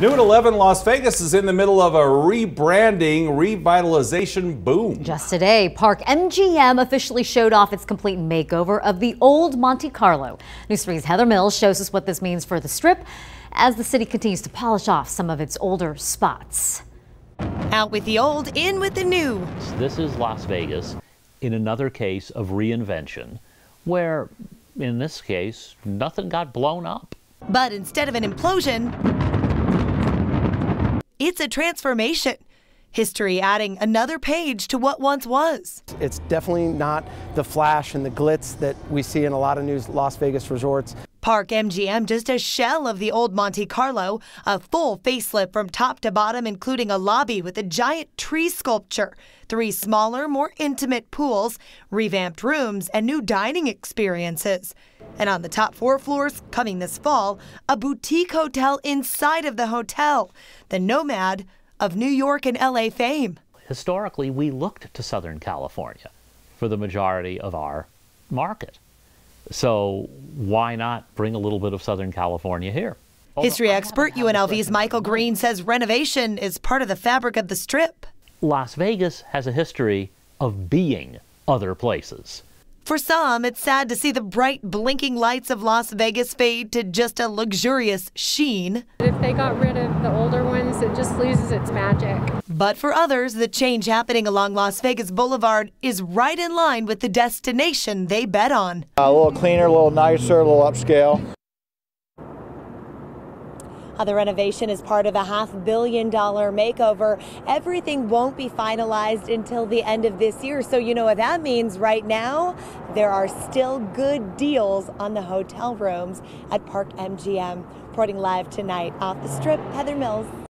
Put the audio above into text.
New at 11, Las Vegas is in the middle of a rebranding, revitalization boom. Just today, Park MGM officially showed off its complete makeover of the old Monte Carlo. News 3's Heather Mills shows us what this means for the Strip as the city continues to polish off some of its older spots. Out with the old, in with the new. This is Las Vegas in another case of reinvention, where, in this case, nothing got blown up. But instead of an implosion, it's a transformation. History adding another page to what once was. It's definitely not the flash and the glitz that we see in a lot of new Las Vegas resorts. Park MGM, just a shell of the old Monte Carlo, a full facelift from top to bottom, including a lobby with a giant tree sculpture, 3 smaller, more intimate pools, revamped rooms, and new dining experiences. And on the top 4 floors, coming this fall, a boutique hotel inside of the hotel, the Nomad of New York and LA fame. Historically, we looked to Southern California for the majority of our market. So why not bring a little bit of Southern California here? History expert UNLV's Michael Green says renovation is part of the fabric of the Strip. Las Vegas has a history of being other places. For some, it's sad to see the bright, blinking lights of Las Vegas fade to just a luxurious sheen. If they got rid of the older ones, it just loses its magic. But for others, the change happening along Las Vegas Boulevard is right in line with the destination they bet on. A little cleaner, a little nicer, a little upscale. The renovation is part of a $500 million makeover. Everything won't be finalized until the end of this year. So you know what that means right now? There are still good deals on the hotel rooms at Park MGM. Reporting live tonight off the Strip, Heather Mills.